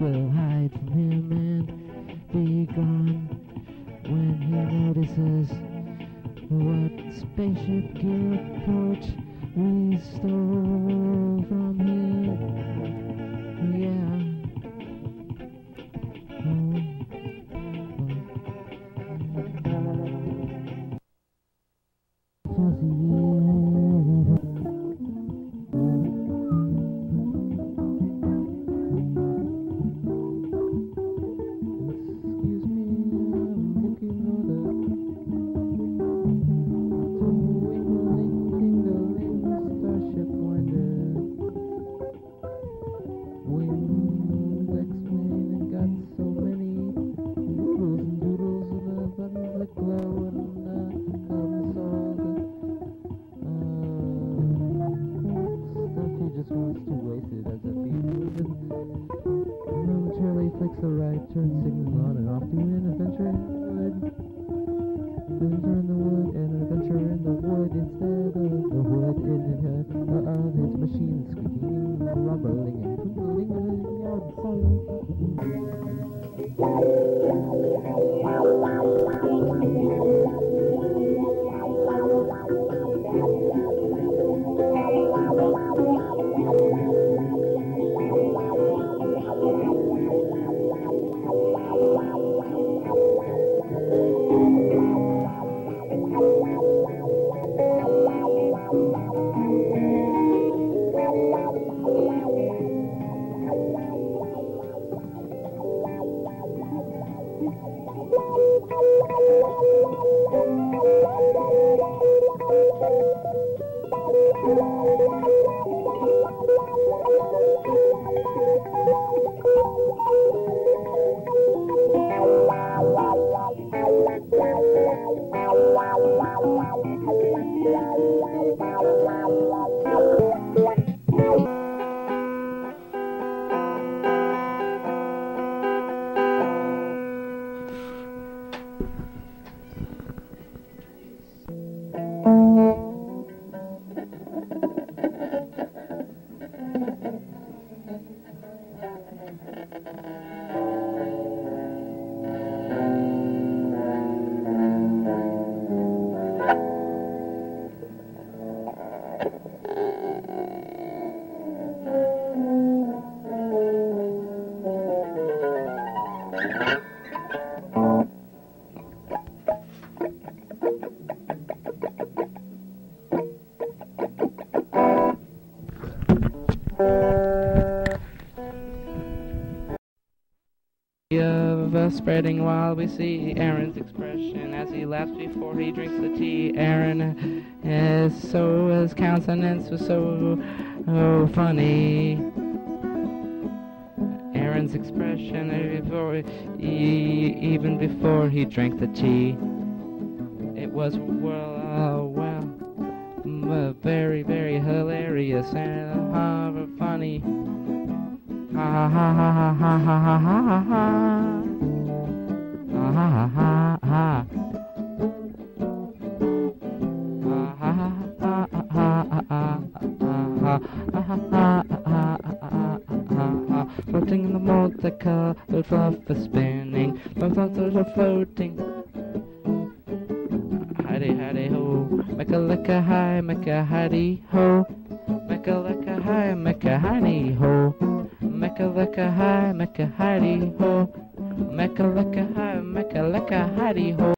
will hide from him and be gone when he notices what spaceship gear porch we stole from him. Yeah. Oh. Spreading while we see Aaron's expression as he laughs before he drinks the tea. Aaron is so, his countenance was so funny. Aaron's expression before even before he drank the tea, it was well, very, very hilarious and funny. Ha ha ha ha ha ha ha ha ha. Ha ha ha ha. Floating in the multicolored fluff is spinning. My thoughts are floating. Hidey hidey ho, make a lick a high, make a hidey ho, make a lick a high, make a hidey ho, make a lick a high, make a hidey ho. Make a look a high, make a look a hidey hole.